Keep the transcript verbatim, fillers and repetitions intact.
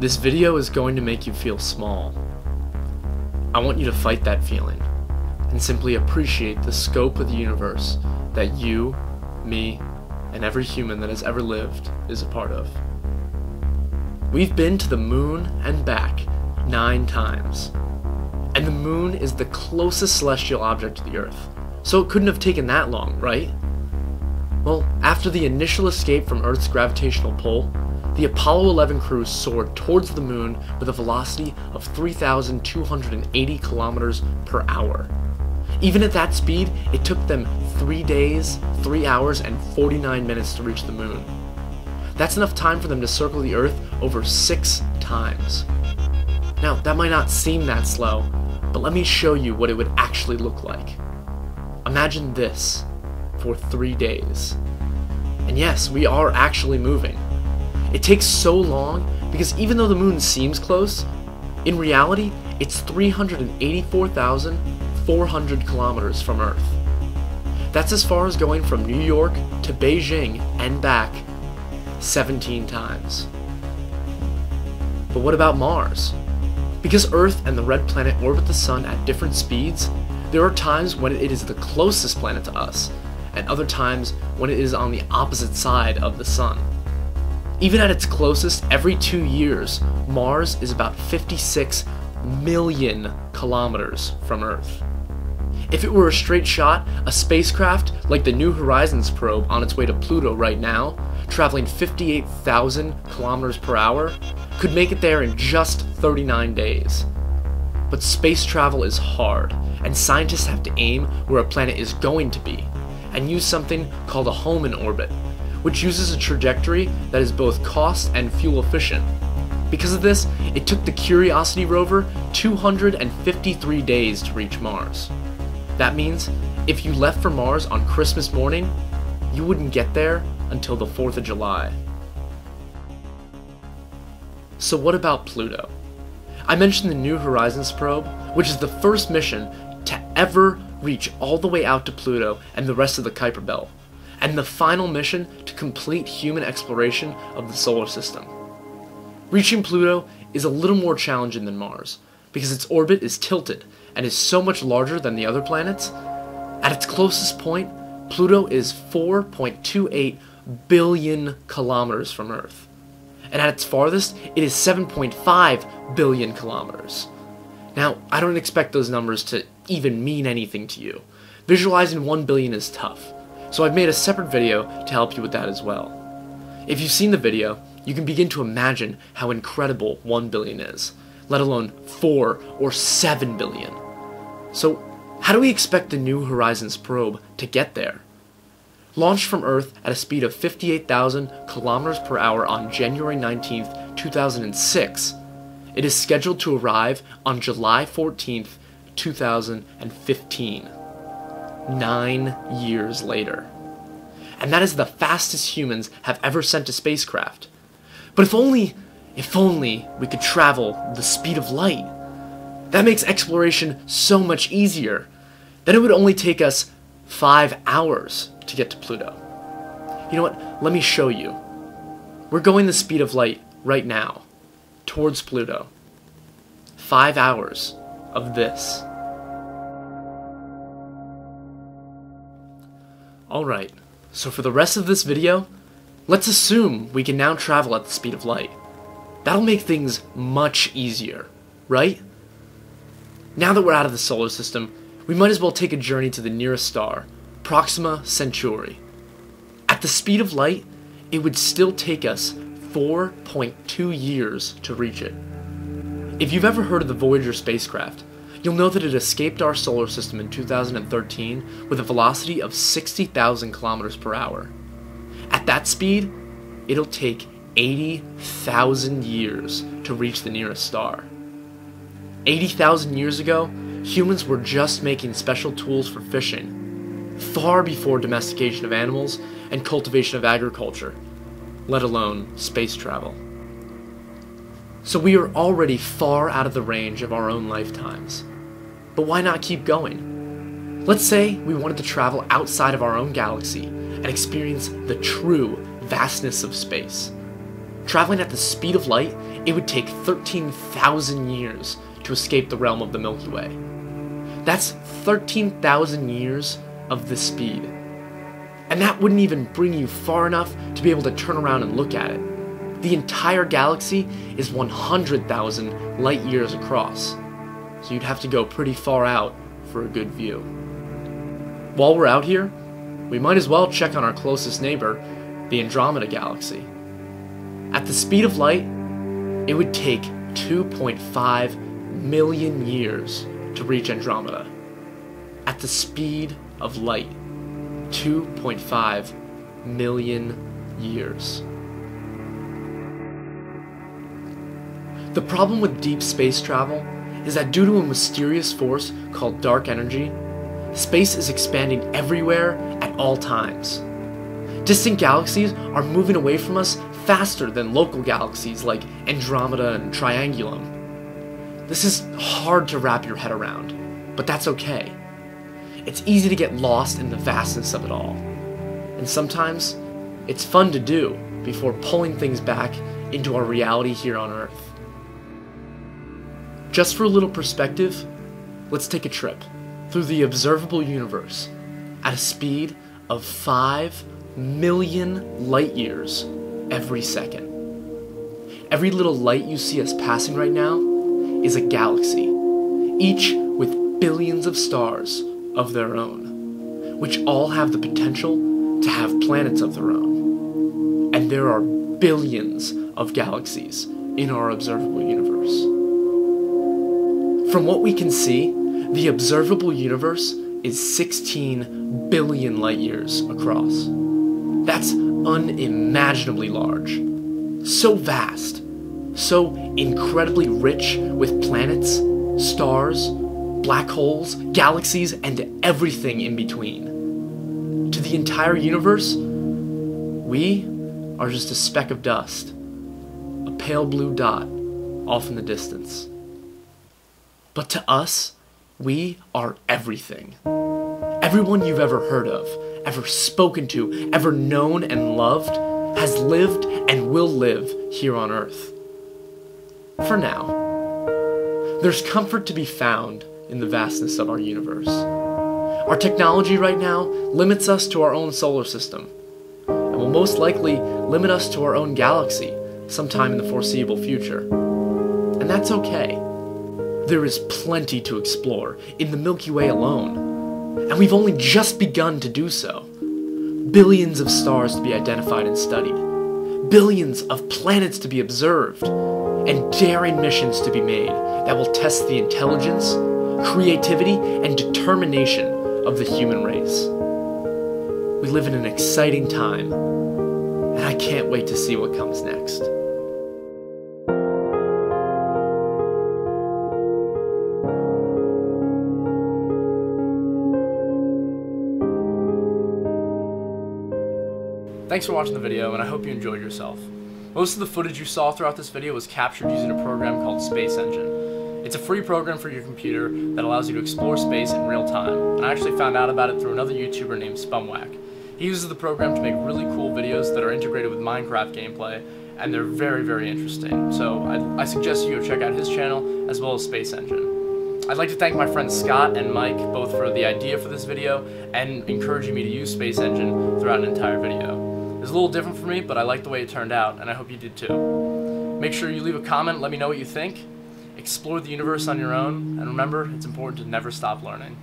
This video is going to make you feel small. I want you to fight that feeling and simply appreciate the scope of the universe that you, me, and every human that has ever lived is a part of. We've been to the moon and back nine times, and the moon is the closest celestial object to the Earth, so it couldn't have taken that long, right? Well, after the initial escape from Earth's gravitational pull, the Apollo eleven crew soared towards the moon with a velocity of three thousand two hundred eighty kilometers per hour. Even at that speed, it took them three days, three hours, and forty-nine minutes to reach the moon. That's enough time for them to circle the Earth over six times. Now, that might not seem that slow, but let me show you what it would actually look like. Imagine this for three days. And yes, we are actually moving. It takes so long because even though the moon seems close, in reality, it's three hundred eighty-four thousand four hundred kilometers from Earth. That's as far as going from New York to Beijing and back seventeen times. But what about Mars? Because Earth and the red planet orbit the Sun at different speeds, there are times when it is the closest planet to us, and other times when it is on the opposite side of the Sun. Even at its closest, every two years, Mars is about fifty-six million kilometers from Earth. If it were a straight shot, a spacecraft like the New Horizons probe on its way to Pluto right now, traveling fifty-eight thousand kilometers per hour, could make it there in just thirty-nine days. But space travel is hard, and scientists have to aim where a planet is going to be, and use something called a Hohmann orbit, which uses a trajectory that is both cost and fuel efficient. Because of this, it took the Curiosity rover two hundred fifty-three days to reach Mars. That means if you left for Mars on Christmas morning, you wouldn't get there until the fourth of July. So what about Pluto? I mentioned the New Horizons probe, which is the first mission to ever reach all the way out to Pluto and the rest of the Kuiper Belt, and the final mission to complete human exploration of the solar system. Reaching Pluto is a little more challenging than Mars, because its orbit is tilted and is so much larger than the other planets. At its closest point, Pluto is four point two eight billion kilometers from Earth, and at its farthest, it is seven point five billion kilometers. Now, I don't expect those numbers to even mean anything to you. Visualizing one billion is tough, so I've made a separate video to help you with that as well. If you've seen the video, you can begin to imagine how incredible one billion is, let alone four or seven billion. So how do we expect the New Horizons probe to get there? Launched from Earth at a speed of fifty-eight thousand kilometers per hour on January nineteenth, two thousand six, it is scheduled to arrive on July fourteenth, two thousand fifteen. Nine years later. And that is the fastest humans have ever sent a spacecraft. But if only, if only we could travel the speed of light. That makes exploration so much easier. Then it would only take us five hours to get to Pluto. You know what? Let me show you. We're going the speed of light right now, towards Pluto. Five hours of this. Alright, so for the rest of this video, let's assume we can now travel at the speed of light. That'll make things much easier, right? Now that we're out of the solar system, we might as well take a journey to the nearest star, Proxima Centauri. At the speed of light, it would still take us four point two years to reach it. If you've ever heard of the Voyager spacecraft, you'll know that it escaped our solar system in two thousand thirteen with a velocity of sixty thousand kilometers per hour. At that speed, it'll take eighty thousand years to reach the nearest star. eighty thousand years ago, humans were just making special tools for fishing, far before domestication of animals and cultivation of agriculture, let alone space travel. So we are already far out of the range of our own lifetimes. But why not keep going? Let's say we wanted to travel outside of our own galaxy and experience the true vastness of space. Traveling at the speed of light, it would take thirteen thousand years to escape the realm of the Milky Way. That's thirteen thousand years of this speed. And that wouldn't even bring you far enough to be able to turn around and look at it. The entire galaxy is one hundred thousand light years across, so you'd have to go pretty far out for a good view. While we're out here, we might as well check on our closest neighbor, the Andromeda Galaxy. At the speed of light, it would take two point five million years to reach Andromeda. At the speed of light, two point five million years. The problem with deep space travel is that due to a mysterious force called dark energy, space is expanding everywhere at all times. Distant galaxies are moving away from us faster than local galaxies like Andromeda and Triangulum. This is hard to wrap your head around, but that's okay. It's easy to get lost in the vastness of it all. And sometimes, it's fun to do before pulling things back into our reality here on Earth. Just for a little perspective, let's take a trip through the observable universe at a speed of five million light years every second. Every little light you see us passing right now is a galaxy, each with billions of stars of their own, which all have the potential to have planets of their own. And there are billions of galaxies in our observable universe. From what we can see, the observable universe is sixteen billion light years across. That's unimaginably large, so vast, so incredibly rich with planets, stars, black holes, galaxies, and everything in between. To the entire universe, we are just a speck of dust, a pale blue dot off in the distance. But to us, we are everything. Everyone you've ever heard of, ever spoken to, ever known and loved, has lived and will live here on Earth. For now. There's comfort to be found in the vastness of our universe. Our technology right now limits us to our own solar system, and will most likely limit us to our own galaxy sometime in the foreseeable future. And that's okay. There is plenty to explore in the Milky Way alone, and we've only just begun to do so. Billions of stars to be identified and studied, billions of planets to be observed, and daring missions to be made that will test the intelligence, creativity, and determination of the human race. We live in an exciting time, and I can't wait to see what comes next. Thanks for watching the video, and I hope you enjoyed yourself. Most of the footage you saw throughout this video was captured using a program called SpaceEngine. It's a free program for your computer that allows you to explore space in real time, and I actually found out about it through another YouTuber named Spumwack. He uses the program to make really cool videos that are integrated with Minecraft gameplay, and they're very, very interesting. So I, I suggest you go check out his channel, as well as SpaceEngine. I'd like to thank my friends Scott and Mike, both for the idea for this video, and encouraging me to use SpaceEngine throughout an entire video. It was a little different for me, but I liked the way it turned out, and I hope you did too. Make sure you leave a comment, let me know what you think. Explore the universe on your own, and remember, it's important to never stop learning.